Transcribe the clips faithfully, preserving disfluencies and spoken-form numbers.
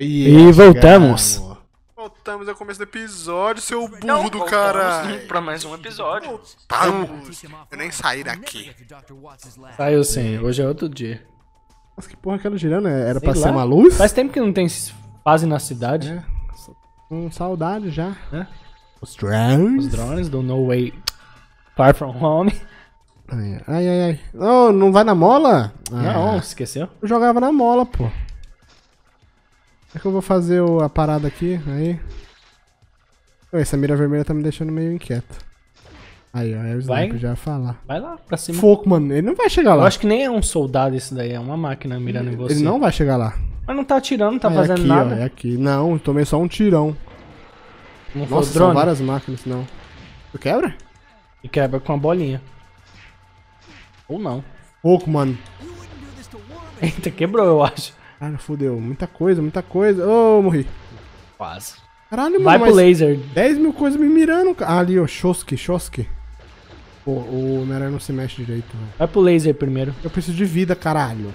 E, e voltamos. Voltamos ao começo do episódio, seu burro não, do caralho. Pra mais um episódio. Voltamos. Eu nem saí daqui. Saiu sim, hoje é outro dia. Nossa, que porra aquela girando? Era sei pra lá. Ser uma luz? Faz tempo que não tem fase na cidade. É. Com saudade já. É. Os drones. Os drones do No Way Far From Home. Ai, ai, ai. Não, não vai na mola? Não, ah, esqueceu? Eu jogava na mola, pô. É que eu vou fazer o, a parada aqui, aí. Ué, essa mira vermelha tá me deixando meio inquieto. Aí, ó, é o Sniper, já falar. Vai lá, pra cima. Foco, mano, ele não vai chegar lá. Eu acho que nem é um soldado isso daí, é uma máquina mirando ele, em você. Ele não vai chegar lá. Mas não tá atirando, não tá é fazendo aqui, nada. Ó, é aqui, não, tomei só um tirão. Não foi drone? São várias máquinas, não. Tu quebra? E quebra com a bolinha. Ou não. Foco, mano. Eita, quebrou, eu acho. Cara, fudeu. Muita coisa, muita coisa. Ô, oh, morri. Quase. Caralho, mano. Vai pro laser. dez mil coisas me mirando. Ah, ali, ó. Shoski, Shoski. Pô, o Homem Aranha não se mexe direito, velho. Vai pro laser primeiro. Eu preciso de vida, caralho.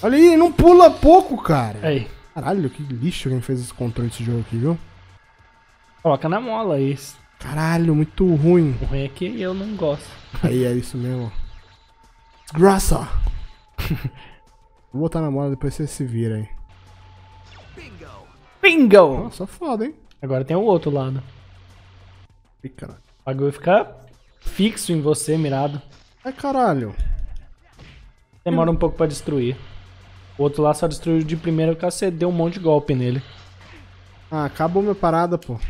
Olha aí, não pula pouco, cara. Aí. Caralho, que lixo quem fez esse controle desse jogo aqui, viu? Coloca na mola isso. Caralho, muito ruim. O ruim é que eu não gosto. Aí, é isso mesmo. Desgraça. Vou botar na mola, depois você se vira aí. Bingo! Bingo! Nossa, foda, hein? Agora tem o outro lado. Ih, caralho. O bagulho fica fixo em você, mirado. Ai, caralho. Demora um pouco pra destruir. O outro lá só destruiu de primeiro porque você deu um monte de golpe nele. Ah, acabou minha parada, pô.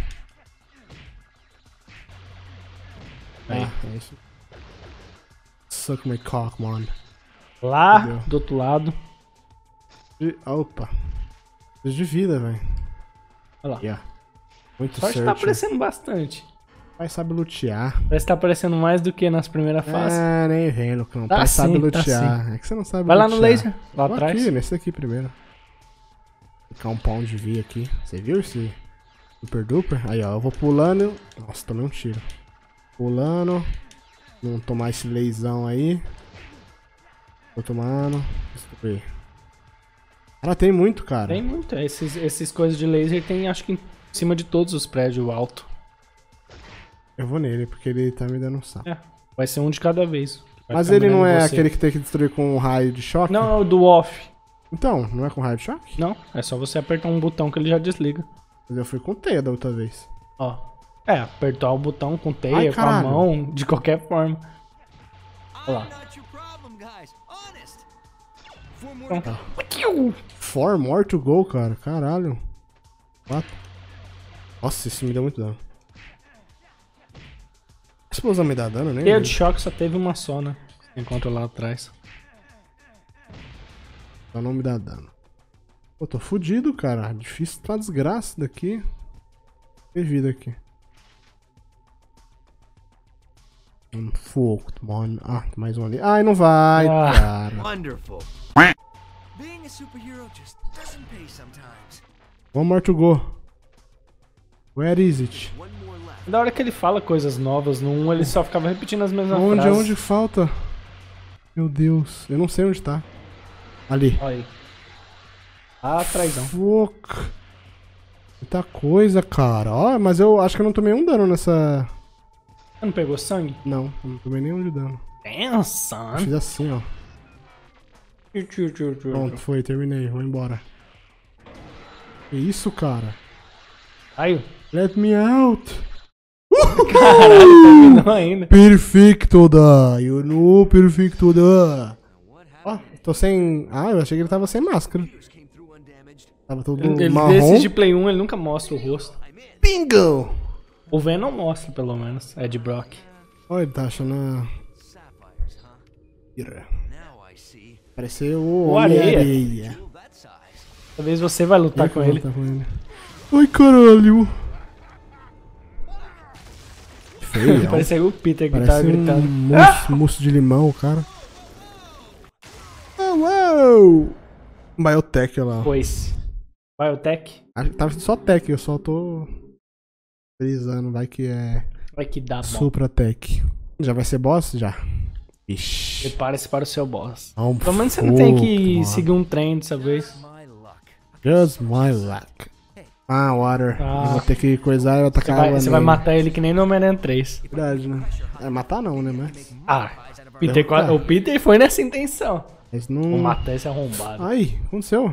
Aí. Ah, é isso. Suck my cock, mano. Lá, entendeu? Do outro lado. Opa. Preciso de vida, velho. Olha lá. Yeah. Muito certo. Pode estar aparecendo bastante. Pai sabe lutear. Parece que tá aparecendo mais do que nas primeiras fases. Ah, nem vem, Lucão. Tá Pai sim, sabe lutear. Tá é que você não sabe vai lutear. Vai lá no laser. Lá atrás. Aqui, nesse aqui primeiro. Ficar um pão de vida aqui. Você viu esse super duper? Aí, ó. Eu vou pulando. Nossa, tomei um tiro. Pulando. Vamos tomar esse leizão aí. Tô tomando. Destruir. Ela tem muito, cara. Tem muito. Esses, esses coisas de laser tem, acho que em cima de todos os prédios alto. Eu vou nele, porque ele tá me dando um saco. É, vai ser um de cada vez. Mas ele não é você. Aquele que tem que destruir com um raio de choque? Não, é o do off. Então, não é com raio de choque? Não, é só você apertar um botão que ele já desliga. Mas eu fui com teia da outra vez. Ó, é, apertar o botão com teia, ai, com a mão, de qualquer forma. Olha lá. Então, four more to go, cara. Caralho. Quatro. Nossa, isso me deu muito dano. A explosão me dá dano, né? Teia de choque só teve uma só, né? Encontro lá atrás. Só não me dá dano. Pô, tô fudido, cara. Difícil pra desgraça daqui. Tem vida aqui. Um fogo, mano. Ah, tem mais um ali. Ai, não vai, ah, cara. Wonderful. Being a superhero just doesn't pay sometimes. One more to go. Where is it? Da hora que ele fala coisas novas, no um ele só ficava repetindo as mesmas onde, frases. Onde, onde falta? Meu Deus, eu não sei onde tá. Ali. Olha aí. Ah, traidão. Foca. Muita coisa, cara. Ó, mas eu acho que eu não tomei um dano nessa... Você não pegou sangue? Não, eu não tomei nenhum de dano. Pensa, eu fiz assim, ó. Pronto, foi, terminei. Vou embora. Que isso, cara? Saiu. Let me out. Caralho, terminou ainda. Perfeito da, you know, perfeito da. Ó, oh, tô sem... Ah, eu achei que ele tava sem máscara. Tava todo ele, marrom. Desses de Play um, ele nunca mostra o rosto. Bingo! O Venom mostra, pelo menos. É de Brock. Olha, ele tá achando... Pareceu o Homem Areia. Areia. Talvez você vai lutar com ele. com ele. Ai, caralho. Parece o Peter que tava gritando. Um moço de limão, cara. Oh, wow! Biotech lá. Pois. Biotech? Tava só tech, eu só tô frisando. Vai que é. Vai que dá, Supra Tech. Já vai ser boss? Já. Ixi. Prepare-se para o seu boss. Pelo menos você não tem que seguir um trem dessa vez. Just my luck. Ah, water. Ah. Eu vou ter que coisar e atacar a água nele. Você vai matar ele que nem no Homem Aranha três. Verdade, né? É, matar não, né? Mas... Ah, Peter, é. O Peter foi nessa intenção. Esse não... Vou matar esse arrombado. Ai, aconteceu.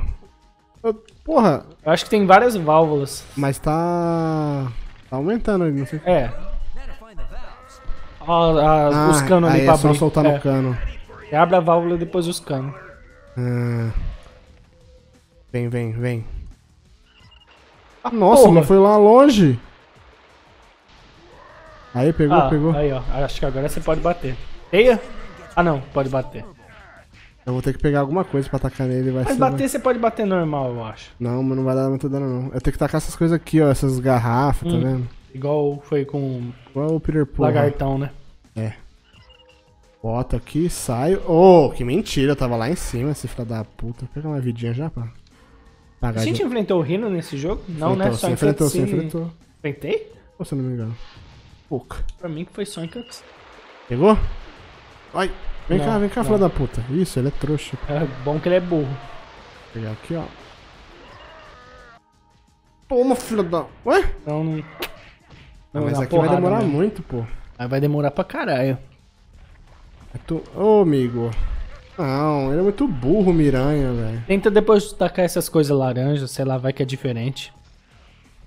Eu, porra. Eu acho que tem várias válvulas. Mas tá... Tá aumentando aí, não sei. É. Ó, ah, os canos ali pra abrir. É só soltar no cano. Você abre a válvula e depois os canos. Ah. Vem, vem, vem. Ah, nossa, porra. Não foi lá longe. Aí, pegou, ah, pegou. Aí, ó. Acho que agora você pode bater. Eia? Ah, não. Pode bater. Eu vou ter que pegar alguma coisa pra atacar nele. Vai mas ser, bater, mas... você pode bater normal, eu acho. Não, mas não vai dar muito dano, não. Eu tenho que tacar essas coisas aqui, ó. Essas garrafas, hum, tá vendo? Igual foi com... Igual o Peter Pan. Lagartão, né? É. Bota aqui, saio. Oh, que mentira. Eu tava lá em cima, esse filho da puta. Pega uma vidinha já, pá. A gente de... enfrentou o Rhino nesse jogo? Não, enfrentou, né? Só enfrentou, se enfrentou. Enfrentei? Ou se eu não me engano? Pouca. Pra mim que foi só em cups. Pegou? Ai! Vem não, cá, vem cá, filha da puta. Isso, ele é trouxa. É bom que ele é burro. Vou pegar aqui, ó. Toma, filha da... Ué? Não, não... não mas aqui vai demorar mesmo. Muito, pô. Aí vai demorar pra caralho. Ô, tu... oh, amigo. Não, ele é muito burro, Miranha, velho. Tenta depois tacar essas coisas laranja, sei lá, vai que é diferente.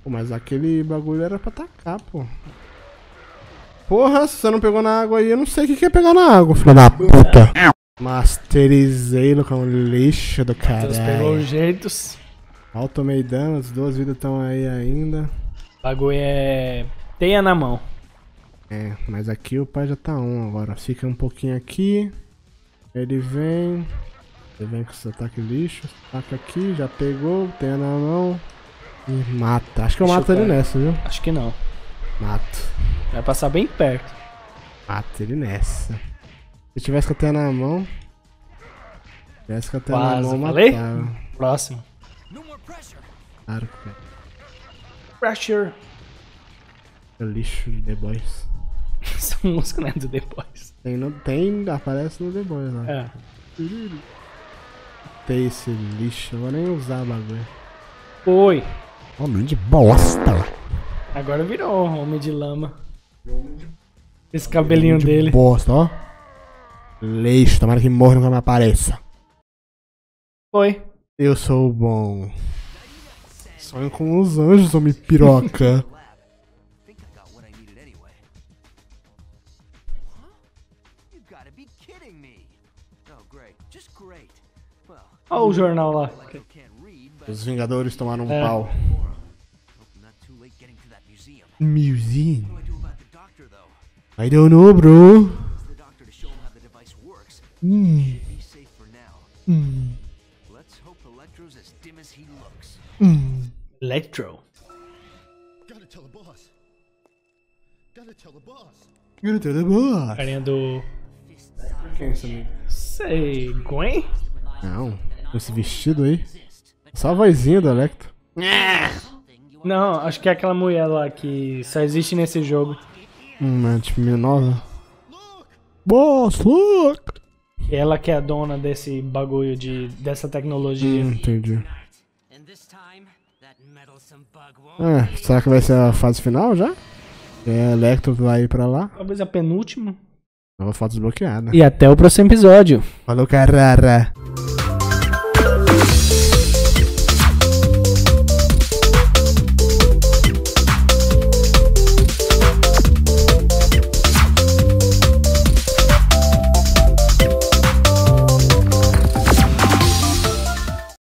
Pô, mas aquele bagulho era pra tacar, pô. Porra, se você não pegou na água aí, eu não sei o que é pegar na água, filho da puta. Masterizei no com lixo do caralho. Você pegou os jeitos. Ó, tomei dano, as duas vidas estão aí ainda. O bagulho é... teia na mão. É, mas aqui o pai já tá um agora. Fica um pouquinho aqui. Ele vem, ele vem com esse ataque lixo, ataca aqui, já pegou, tem na mão e mata. Acho que eu mato ele nessa, viu? Acho que não. Mato. Vai passar bem perto. Mato ele nessa. Se tivesse com a tela na mão, se tivesse com a tela na mão, matava. Próximo. Claro, cara. Pressure. É lixo de The Boys. Essa música não é do The Boys. Tem, não, tem, aparece no The Boys lá. É. Tem esse lixo, eu vou nem usar bagulho. Oi! Homem de bosta! Agora virou homem de lama. Esse cabelinho homem de dele. Bosta, ó. Lixo, tomara que morra e nunca me apareça. Oi. Eu sou bom. Sonho com os anjos, homem piroca. Olha o jornal lá. Os Vingadores tomaram um é. pau. Museum? I don't know, bro. Hum. Hum. Hum. Electro. Gotta tell the boss. Gotta tell the boss. Gotta tell the boss. Carinha do... Quem é esse amigo? Sei, Gwen? Não. Esse vestido aí. Só a vozinha do Electro. Não, acho que é aquela mulher lá que só existe nesse jogo. Uma tipo nova. Boss, look! Ela que é a dona desse bagulho de, dessa tecnologia. Hum, entendi. É, será que vai ser a fase final já? É, Electro vai ir pra lá. Talvez a penúltima. Nova foto desbloqueada. E até o próximo episódio. Falou, carara.